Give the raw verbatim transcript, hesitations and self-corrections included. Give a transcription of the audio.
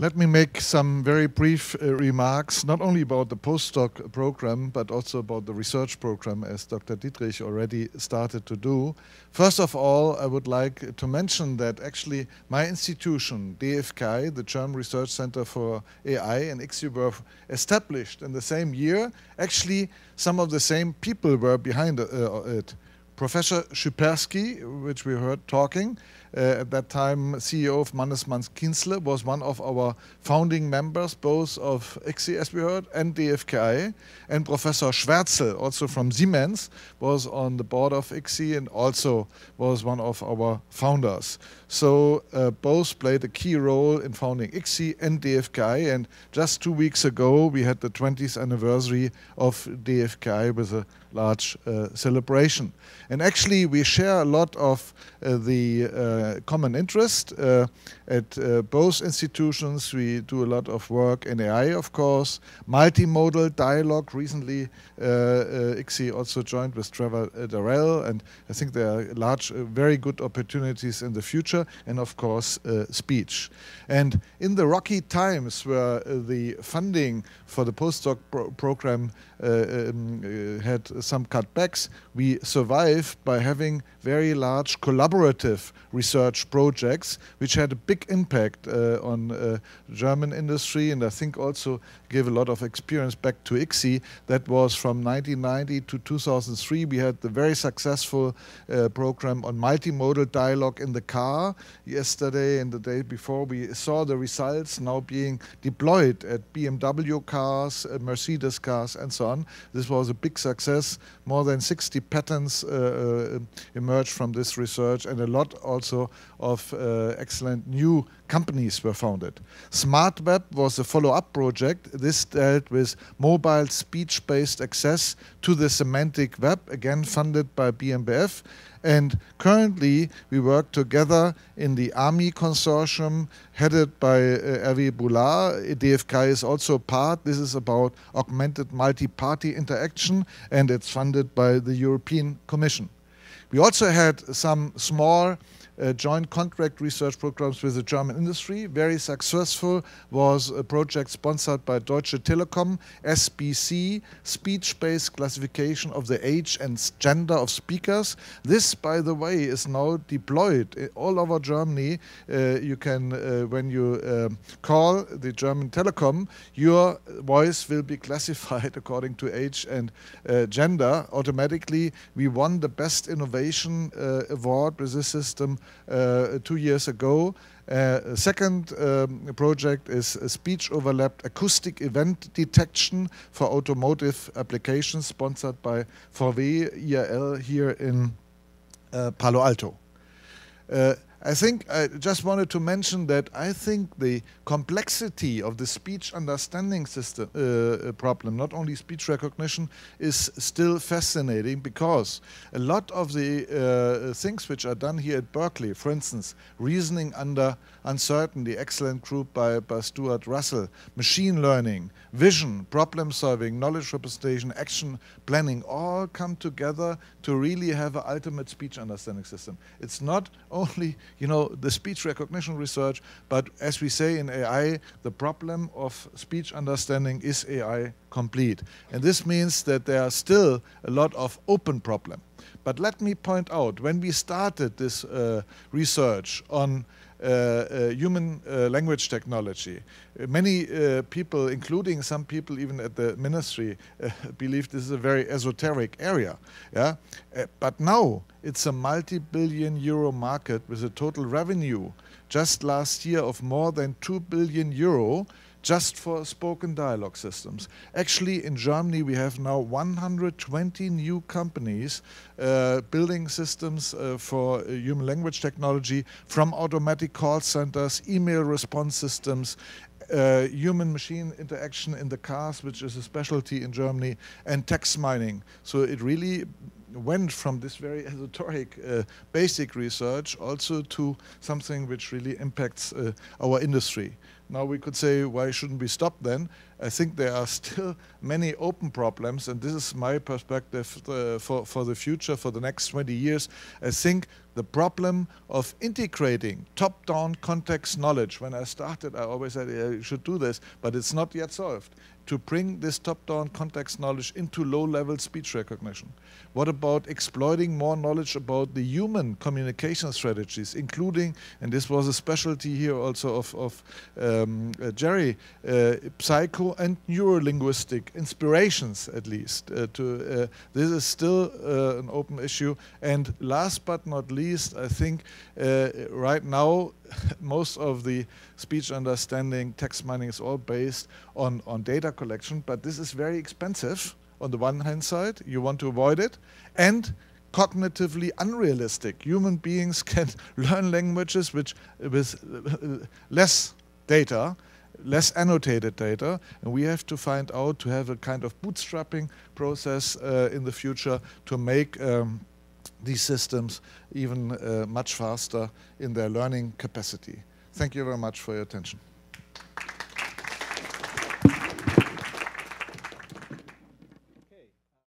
Let me make some very brief uh, remarks, not only about the postdoc program, but also about the research program, as Doctor Dietrich already started to do. First of all, I would like to mention that actually my institution, D F K I, the German Research Center for A I, and I C S I were established in the same year. Actually, some of the same people were behind uh, it. Professor Szyperski, which we heard talking, uh, at that time C E O of Mannesmann Kienzle, was one of our founding members, both of I C S I, as we heard, and D F K I. And Professor Schwertzel, also from Siemens, was on the board of I C S I and also was one of our founders. So uh, both played a key role in founding I C S I and D F K I. And just two weeks ago, we had the twentieth anniversary of D F K I with a large uh, celebration. And actually, we share a lot of uh, the uh, common interest uh, at uh, both institutions. We do a lot of work in A I, of course, multimodal dialogue. Recently, uh, uh, I C S I also joined with Trevor Darrell, and I think there are large, uh, very good opportunities in the future, and of course, uh, speech. And in the rocky times where uh, the funding for the postdoc pro program uh, um, uh, had some cutbacks, we survived by having very large collaborative research projects, which had a big impact uh, on uh, German industry, and I think also gave a lot of experience back to I C S I. That was from nineteen ninety to two thousand three. We had the very successful uh, program on multimodal dialogue in the car. Yesterday and the day before, we saw the results now being deployed at B M W cars, uh, Mercedes cars, and so on. This was a big success. More than sixty patents Uh, uh, emerged from this research, and a lot also of uh, excellent new companies were founded. SmartWeb was a follow-up project. This dealt with mobile speech-based access to the semantic web, again funded by B M B F. And currently, we work together in the ARMI consortium headed by uh, Hervé Boulard. D F K I is also part. This is about augmented multi-party interaction, and it's funded by the European Commission. We also had some small Uh, joint contract research programs with the German industry. Very successful was a project sponsored by Deutsche Telekom, S B C, speech-based classification of the age and gender of speakers. This, by the way, is now deployed all over Germany. Uh, you can, uh, when you uh, call the German Telekom, your voice will be classified according to age and uh, gender automatically. We won the Best Innovation uh, Award with this system Uh, two years ago. Uh, a second um, project is a speech overlapped acoustic event detection for automotive applications, sponsored by V W I A L here in uh, Palo Alto. Uh, I think I just wanted to mention that I think the complexity of the speech understanding system uh, problem, not only speech recognition, is still fascinating, because a lot of the uh, things which are done here at Berkeley, for instance, reasoning under uncertainty, excellent group by, by Stuart Russell, machine learning, vision, problem solving, knowledge representation, action planning, all come together to really have an ultimate speech understanding system. It's not only, you know, the speech recognition research, but as we say in A I, the problem of speech understanding is A I complete. And this means that there are still a lot of open problems. But let me point out, when we started this uh, research on Uh, uh, human uh, language technology, Uh, many uh, people, including some people even at the ministry, uh, believe this is a very esoteric area. Yeah? Uh, but now it's a multi-billion euro market with a total revenue just last year of more than two billion euro just for spoken dialogue systems. Actually, in Germany, we have now one hundred twenty new companies uh, building systems uh, for uh, human language technology, from automatic call centers, email response systems, Uh, human-machine interaction in the cars, which is a specialty in Germany, and text mining. So it really went from this very esoteric uh, basic research also to something which really impacts uh, our industry. Now we could say, why shouldn't we stop then? I think there are still many open problems, and this is my perspective uh, for, for the future, for the next twenty years. I think the problem of integrating top-down context knowledge, when I started, I always said I should do this, but it's not yet solved, to bring this top-down context knowledge into low-level speech recognition. What about exploiting more knowledge about the human communication strategies, including, and this was a specialty here also of, of um, uh, Jerry, uh, psycho and neurolinguistic inspirations, at least. Uh, to, uh, this is still uh, an open issue. And last but not least, I think uh, right now most of the speech understanding, text mining is all based on, on data collection, but this is very expensive on the one hand side. You want to avoid it. And cognitively unrealistic. Human beings can learn languages which with less data, less annotated data, and we have to find out to have a kind of bootstrapping process uh, in the future to make um, these systems even uh, much faster in their learning capacity. Thank you very much for your attention.